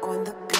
on the